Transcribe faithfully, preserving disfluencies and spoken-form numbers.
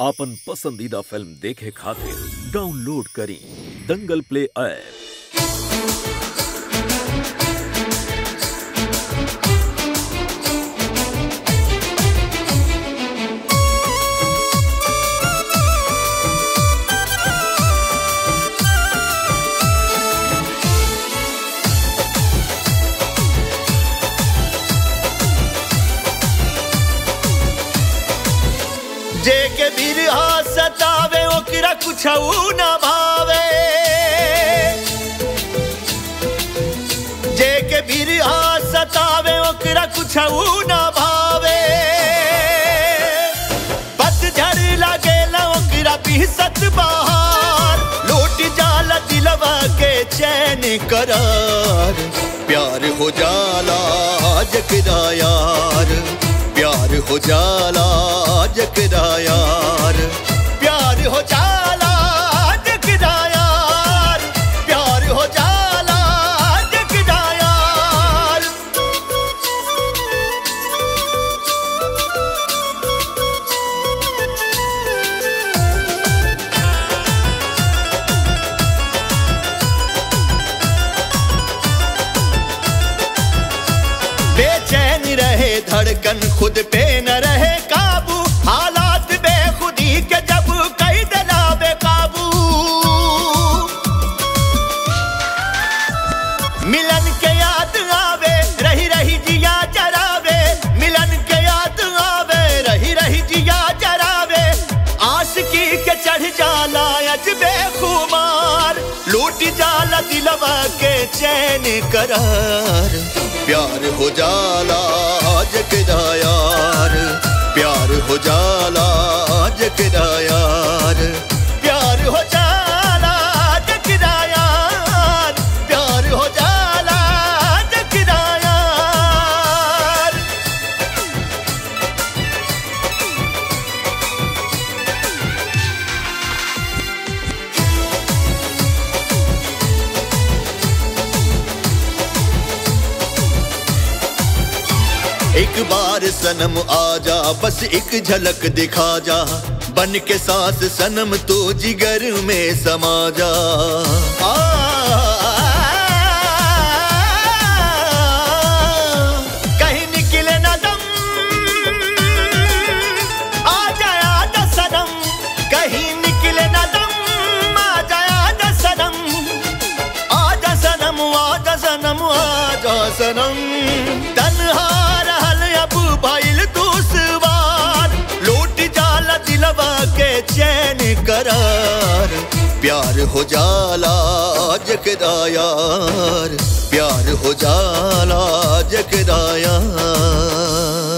आपन पसंदीदा फिल्म देखे खातिर डाउनलोड करी दंगल प्ले ऐप। जेके बिरहा सतावे ओकरा कुछ ना भावे, जेके बिरहा सतावे ओकरा कुछ ना भावे। पतझड़ लगेला ओकरा बिहसत बहार, लूट जाला दिलवा के चैन करार। प्यार हो जाला जेकरा यार, प्यार हो जाला जेकरा यार, प्यार हो जाला जेकरा यार, प्यार हो जाला जेकरा यार। बेचैन रहे धड़कन खुद पे न रहे काबू, हालात बेखुदी के जब कई दिला बेकाबू। मिलन के याद आवे रही रही जिया जरावे, मिलन के याद आवे रही रही जिया जरावे। आशिकी के चढ़ जाला अजबे खुमार, लूट जाला दिलवा के चैन करार। प्यार हो जाला जेकरा यार, प्यार हो जाला जेकरा यार, प्यार हो जाला जेकरा यार, प्यार हो जाला जेकरा यार। एक बार सनम आजा बस एक झलक दिखा जा, बन के साथ सनम तो जिगर में समा जा। कहीं निकले ना दम आ जाया दा सनम, कहीं निकले ना दम आ जाया दा सनम, आ जा सनम आ जा सनम आ जा सनम। तन्हा भाईल दूसवार, लूट जाला दिलवा के चैन करार। प्यार हो जाला जेकरा यार, प्यार हो जाला जेकरा यार।